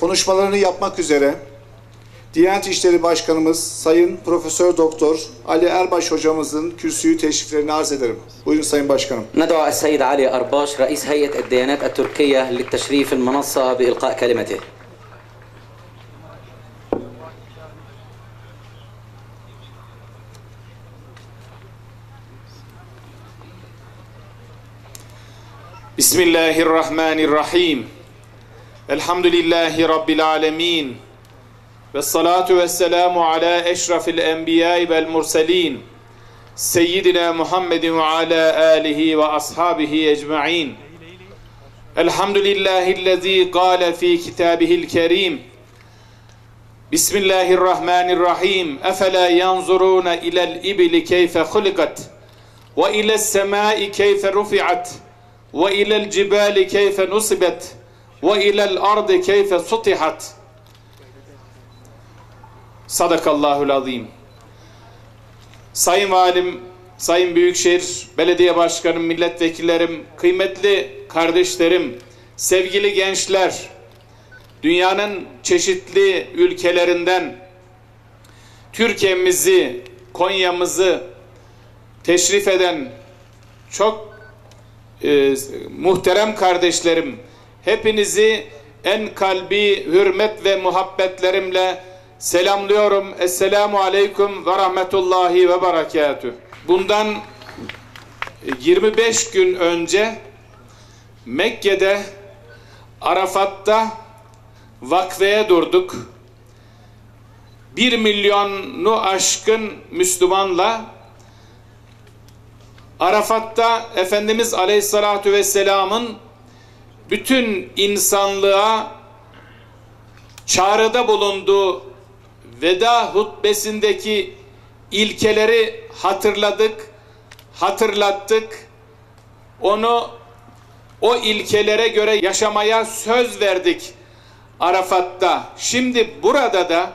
konuşmalarını yapmak üzere Diyanet İşleri Başkanımız Sayın Profesör Doktor Ali Erbaş hocamızın kürsüyü teşriflerini arz ederim. Buyurun Sayın Başkanım. Ned'a es-Seyyid Ali Erbaş, Reis Heyet Diyanet et-Türkiye li'teşrif el-manassa bi ilqa kelimeti. Bismillahirrahmanirrahim. Elhamdülillahi Rabbil alemin. Vessalatu vesselamu ala eşrafil enbiyai vel murselin. Seyyidina Muhammedin ve ala alihi ve ashabihi ecma'in. Elhamdülillahillezî gâle fî kitabihil kerim. Bismillahirrahmanirrahim. Efelâ yanzurûne ilel ibli keyfe hulikat. Ve iles semâi keyfe rufi'at. Ve ilel cibali keyfe nusibet ve ilel ardı keyfe sutihat. Sadakallahul azim. Sayın Valim, Sayın Büyükşehir Belediye Başkanım, milletvekillerim, kıymetli kardeşlerim, sevgili gençler, dünyanın çeşitli ülkelerinden Türkiye'mizi, Konya'mızı teşrif eden çok muhterem kardeşlerim, hepinizi en kalbi hürmet ve muhabbetlerimle selamlıyorum. Esselamu aleyküm ve rahmetullahi ve berekatüh. Bundan 25 gün önce Mekke'de, Arafat'ta vakfeye durduk. 1 milyonu aşkın Müslümanla Arafat'ta Efendimiz Aleyhisselatü Vesselam'ın bütün insanlığa çağrıda bulunduğu veda hutbesindeki ilkeleri hatırladık, hatırlattık. Onu, o ilkelere göre yaşamaya söz verdik Arafat'ta. Şimdi burada da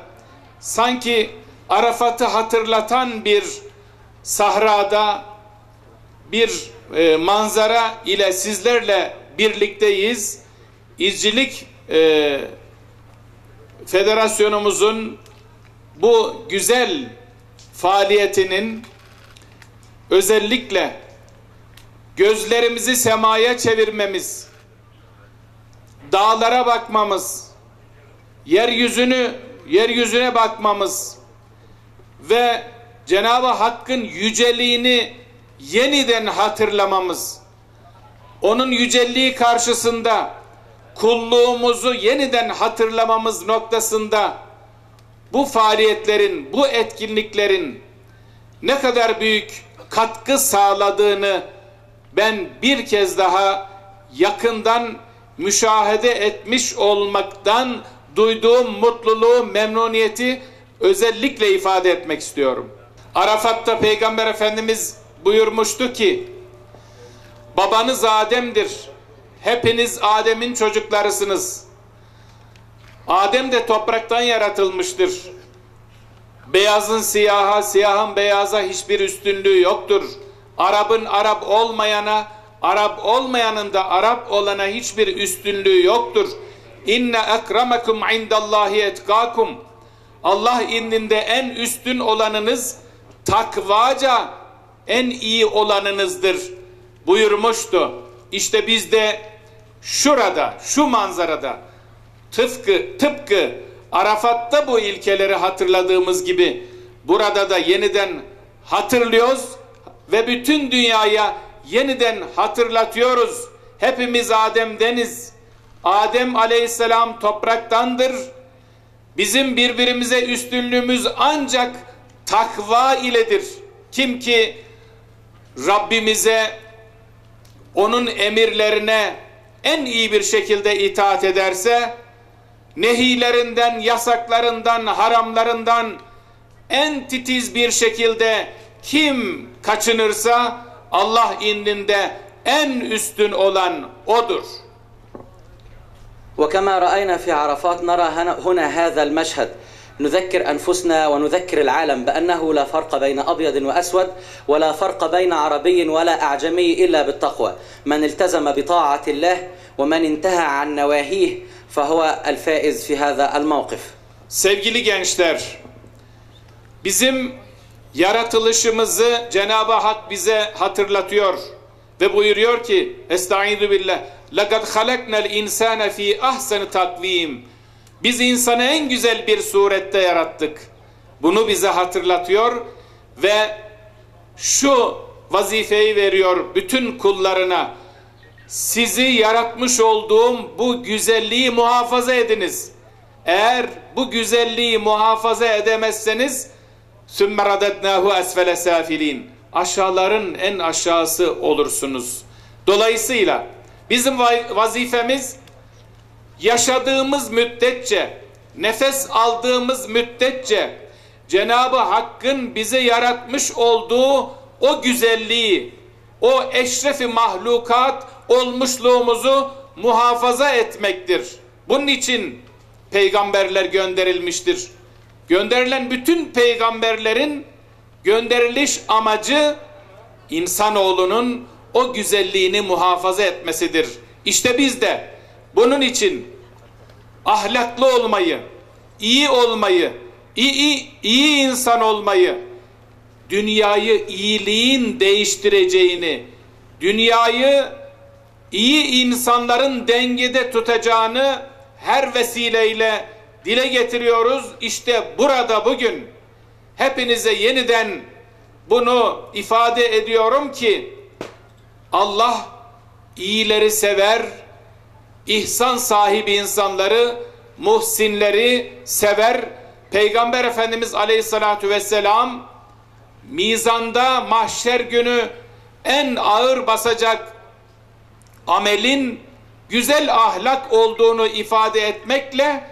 sanki Arafat'ı hatırlatan bir sahrada, bir manzara ile sizlerle birlikteyiz. İzcilik Federasyonumuzun bu güzel faaliyetinin özellikle gözlerimizi semaya çevirmemiz, dağlara bakmamız, yeryüzüne bakmamız ve Cenab-ı Hakk'ın yüceliğini yeniden hatırlamamız, onun yücelliği karşısında kulluğumuzu yeniden hatırlamamız noktasında bu faaliyetlerin, bu etkinliklerin ne kadar büyük katkı sağladığını ben bir kez daha yakından müşahede etmiş olmaktan duyduğum mutluluğu, memnuniyeti özellikle ifade etmek istiyorum. Arafat'ta Peygamber Efendimiz buyurmuştu ki, babanız Adem'dir, hepiniz Adem'in çocuklarısınız. Adem de topraktan yaratılmıştır. Beyazın siyaha, siyahın beyaza hiçbir üstünlüğü yoktur. Arap'ın Arap olmayana, Arap olmayanın da Arap olana hiçbir üstünlüğü yoktur. İnne ekramakum indallahi etkakum. Allah indinde en üstün olanınız takvaca en iyi olanınızdır buyurmuştu. İşte biz de şurada, şu manzarada tıpkı Arafat'ta bu ilkeleri hatırladığımız gibi burada da yeniden hatırlıyoruz ve bütün dünyaya yeniden hatırlatıyoruz. Hepimiz Adem'deniz. Adem aleyhisselam topraktandır. Bizim birbirimize üstünlüğümüz ancak takva iledir. Kim ki Rabbimize, onun emirlerine en iyi bir şekilde itaat ederse, nehilerinden, yasaklarından, haramlarından en titiz bir şekilde kim kaçınırsa Allah indinde en üstün olan odur. Ve kema ra'ayna fi Arafat nara huna hâzel meşhed. نذكر أنفسنا ونذكر العالم بأنه لا فرق بين أبيض وأسود ولا فرق بين عربي ولا أعجمي إلا بالتقوى من التزم بطاعة الله ومن انتهى عن نواهيه فهو الفائز في هذا الموقف. Sevgili gençler, bizim yaratılışımızı Cenab-ı Hak bize hatırlatıyor ve buyuruyor ki: "Estaizu billah, laqad halaknal insane fi ahsani takvim." Biz insanı en güzel bir surette yarattık. Bunu bize hatırlatıyor ve şu vazifeyi veriyor bütün kullarına: sizi yaratmış olduğum bu güzelliği muhafaza ediniz. Eğer bu güzelliği muhafaza edemezseniz sümme radednahu esfele safilin, aşağıların en aşağısı olursunuz. Dolayısıyla bizim vazifemiz, yaşadığımız müddetçe, nefes aldığımız müddetçe Cenab-ı Hakk'ın bizi yaratmış olduğu o güzelliği, o eşrefi mahlukat olmuşluğumuzu muhafaza etmektir. Bunun için peygamberler gönderilmiştir. Gönderilen bütün peygamberlerin gönderiliş amacı insanoğlunun o güzelliğini muhafaza etmesidir. İşte biz de bunun için ahlaklı olmayı, iyi olmayı, iyi insan olmayı, dünyayı iyiliğin değiştireceğini, dünyayı iyi insanların dengede tutacağını her vesileyle dile getiriyoruz. İşte burada bugün hepinize yeniden bunu ifade ediyorum ki Allah iyileri sever, İhsan sahibi insanları, muhsinleri sever. Peygamber Efendimiz Aleyhissalatu vesselam mizanda mahşer günü en ağır basacak amelin güzel ahlak olduğunu ifade etmekle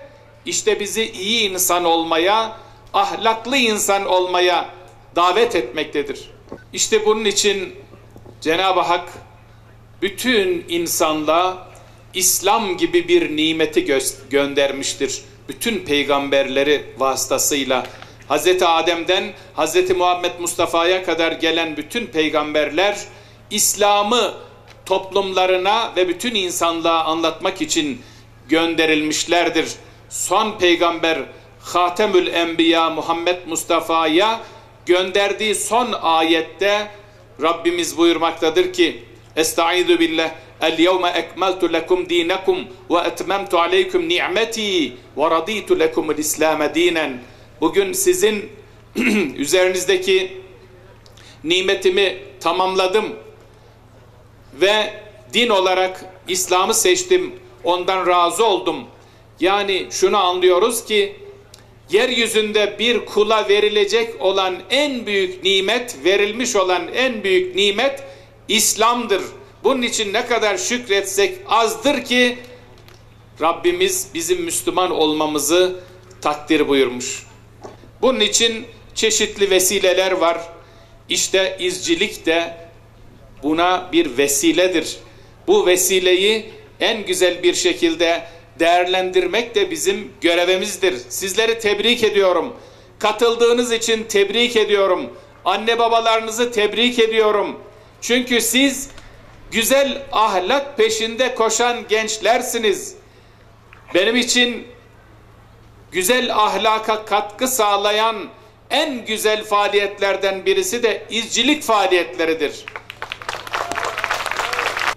işte bizi iyi insan olmaya, ahlaklı insan olmaya davet etmektedir. İşte bunun için Cenab-ı Hak bütün insanla İslam gibi bir nimeti göndermiştir. Bütün peygamberleri vasıtasıyla Hazreti Adem'den Hazreti Muhammed Mustafa'ya kadar gelen bütün peygamberler İslam'ı toplumlarına ve bütün insanlığa anlatmak için gönderilmişlerdir. Son peygamber Hatemül Enbiya Muhammed Mustafa'ya gönderdiği son ayette Rabbimiz buyurmaktadır ki: "Estaizu billah, el-yevme ekmeltu lekum dinakum ve etmemtu aleykum ni'meti ve raditu lekumul islame dinen." Bugün sizin üzerinizdeki nimetimi tamamladım ve din olarak İslam'ı seçtim, ondan razı oldum. Yani şunu anlıyoruz ki yeryüzünde bir kula verilecek olan en büyük nimet, verilmiş olan en büyük nimet İslam'dır. Bunun için ne kadar şükretsek azdır ki Rabbimiz bizim Müslüman olmamızı takdir buyurmuş. Bunun için çeşitli vesileler var. İşte izcilik de buna bir vesiledir. Bu vesileyi en güzel bir şekilde değerlendirmek de bizim görevimizdir. Sizleri tebrik ediyorum. Katıldığınız için tebrik ediyorum. Anne babalarınızı tebrik ediyorum. Çünkü siz güzel ahlak peşinde koşan gençlersiniz. Benim için güzel ahlaka katkı sağlayan en güzel faaliyetlerden birisi de izcilik faaliyetleridir.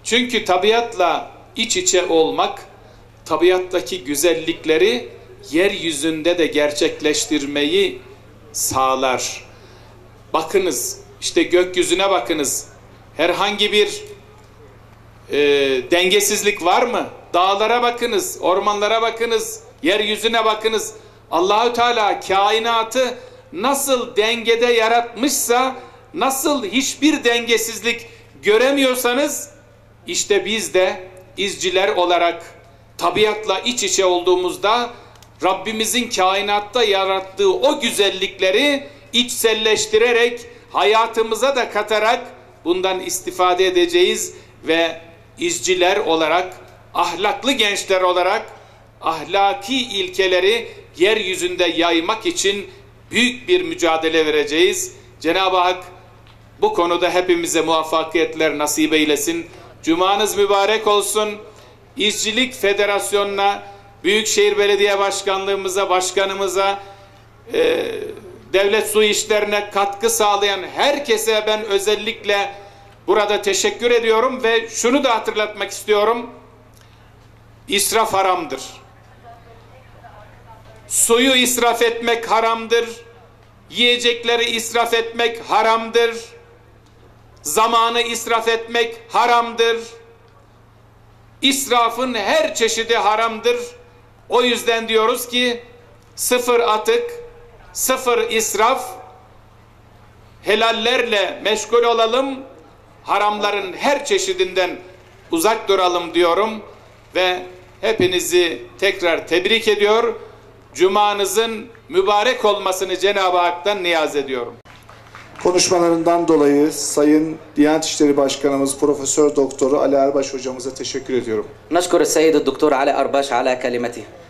Çünkü tabiatla iç içe olmak, tabiattaki güzellikleri yeryüzünde de gerçekleştirmeyi sağlar. Bakınız, işte gökyüzüne bakınız. Herhangi bir dengesizlik var mı? Dağlara bakınız, ormanlara bakınız, yeryüzüne bakınız. Allahü Teala kainatı nasıl dengede yaratmışsa, nasıl hiçbir dengesizlik göremiyorsanız, işte biz de izciler olarak tabiatla iç içe olduğumuzda Rabbimizin kainatta yarattığı o güzellikleri içselleştirerek, hayatımıza da katarak bundan istifade edeceğiz ve izciler olarak, ahlaklı gençler olarak ahlaki ilkeleri yeryüzünde yaymak için büyük bir mücadele vereceğiz. Cenab-ı Hak bu konuda hepimize muvaffakiyetler nasip eylesin. Cumanız mübarek olsun. İzcilik Federasyonu'na, Büyükşehir Belediye Başkanlığımıza, başkanımıza, devlet su işlerine katkı sağlayan herkese ben özellikle burada teşekkür ediyorum ve şunu da hatırlatmak istiyorum. İsraf haramdır. Suyu israf etmek haramdır. Yiyecekleri israf etmek haramdır. Zamanı israf etmek haramdır. İsrafın her çeşidi haramdır. O yüzden diyoruz ki sıfır atık, sıfır israf, helallerle meşgul olalım, haramların her çeşidinden uzak duralım diyorum ve hepinizi tekrar tebrik ediyor. Cumanızın mübarek olmasını Cenab-ı Hak'tan niyaz ediyorum. Konuşmalarından dolayı Sayın Diyanet İşleri Başkanımız Profesör Doktor Ali Erbaş hocamıza teşekkür ediyorum. Naşkuru Seyyid Doktor Ali Erbaş ala kelimeti.